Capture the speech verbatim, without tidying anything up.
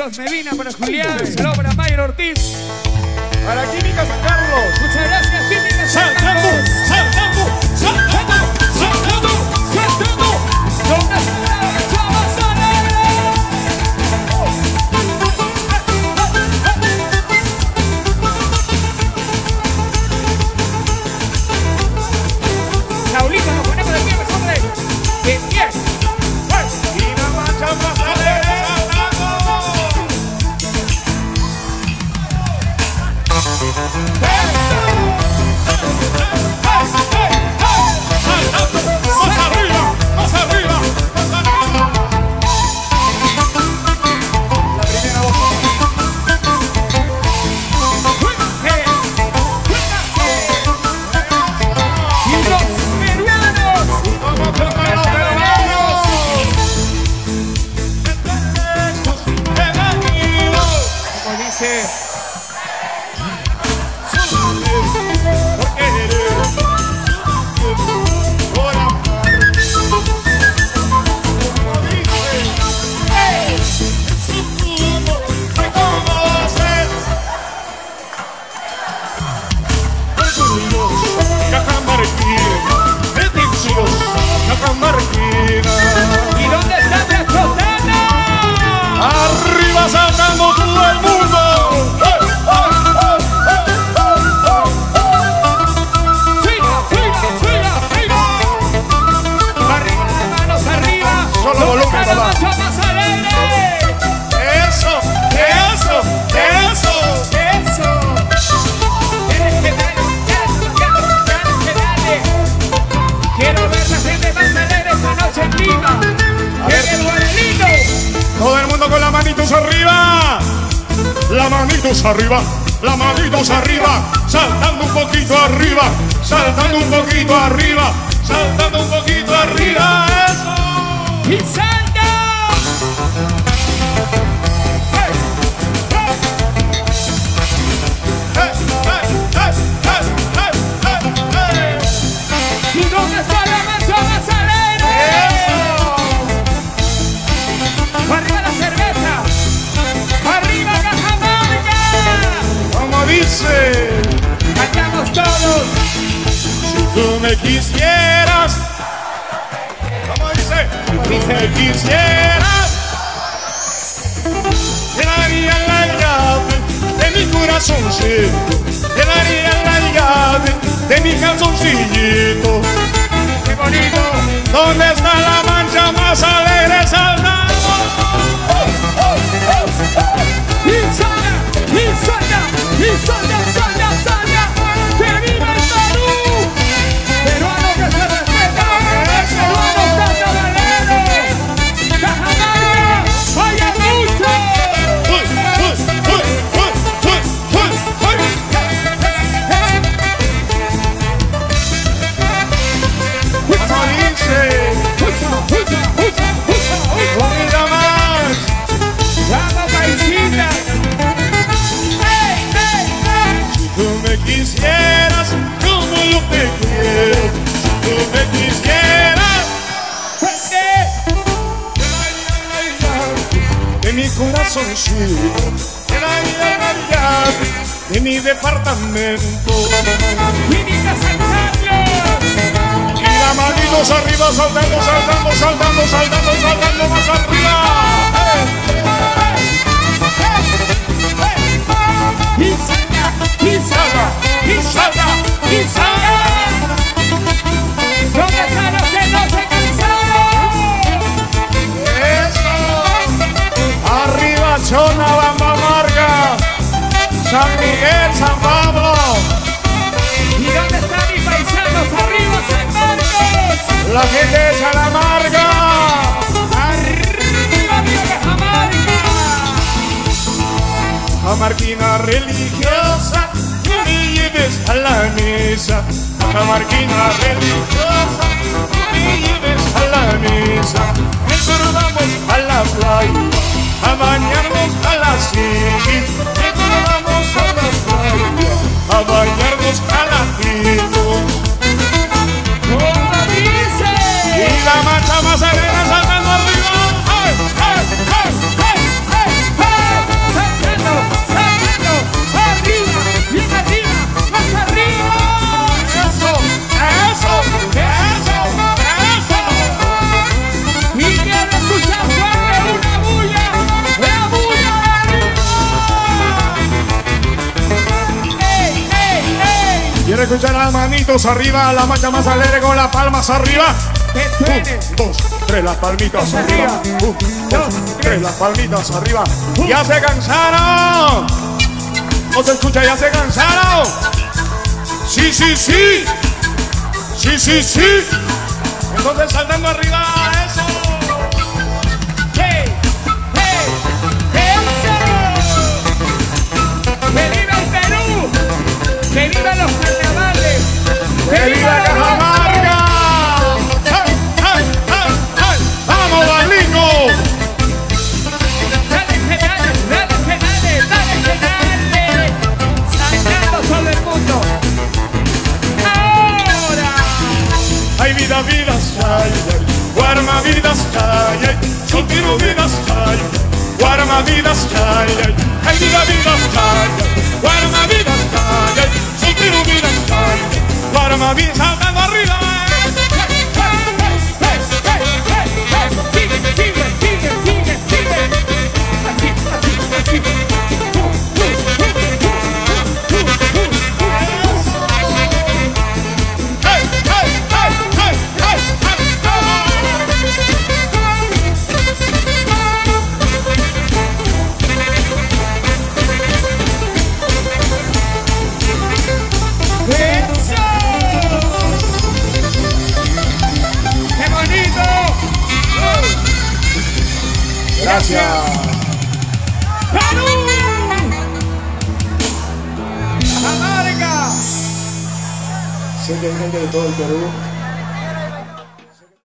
Carlitos Medina, para Julián, saludos para Mayer Ortiz. Para Química San Carlos. Muchas gracias, Química San Carlos. Saltando, saltando, saltando, saltando, saltando. Arriba, las manitos arriba, saltando un poquito arriba, saltando un poquito arriba, saltando un poquito arriba, eso. Y salta. Hey, hey, hey, hey, hey, hey, hey. ¿Y dónde está la mancha más alegre? Eso. Arriba la cerveza. Dice, cantamos todos. Si tú me quisieras, como dice, si tú me quisieras, te daría la llave de mi corazoncito, te daría la llave de mi calzoncillito. Qué bonito. ¿Dónde está la mancha más alegre? Saltamos. Y salga, salga, salga, que viva el Perú, peruano que se respeta, peruano salta valero, Cajamarca, vaya de mi departamento. Química San Carlos. Y la manitos arriba, saltando, saltando, saltando, saltando, saltando más arriba. Y salga, y salga, y salga, y salga. ¿Dónde están los que no se cansaron? Eso. Arriba, chona, Bambamarca. San Miguel, San Pablo. ¿Y dónde están mis paisanos? Arriba, San Marcos. La gente de Salamarca. Arriba, mi Cajamarca. Camarquina religiosa, que me lleves a la mesa. Camarquina religiosa, que me lleves a la mesa. Nosotros vamos a la playa, a bañarnos a la silla. A bañarnos a la tribu. ¿Cómo dice? Y la marcha más alegre saltando arriba. ¡Hey, hey, hey, hey, hey, hey! escuchar las manitos arriba, la marcha más alegre con las palmas arriba. Un, dos, tres, las palmitas arriba. Un, dos, tres, las palmitas arriba. ¡Ya se cansaron! ¿No se escucha? ¡Ya se cansaron! ¡Sí, sí, sí! ¡Sí, sí, sí! Entonces saltando arriba, eso. ¡Hey! ¡Hey! ¡Eso! ¡Que viva el Perú! ¡Que viva los carnavales! ¡Que viva Cajamarca! ¡Ay, ay, ay, ay! ¡Vamos, Balingo! ¡Dale, penales! ¡Dale, penales! ¡Dale, penales! ¡Sangrando sobre el mundo! Hay vida, vidas, ay, ay, guarma vidas, ay, ay, yo quiero vidas, ay, guarma vidas, ay, ay, hay vida, vidas, ay, guarma vidas, ay, yo quiero vidas, ay, guarma vidas, saltando arriba, sigue, sigue, sigue, sigue, sigue, así, así, así. Gracias. ¡Perú! ¡América! Sé que hay gente de todo el Perú.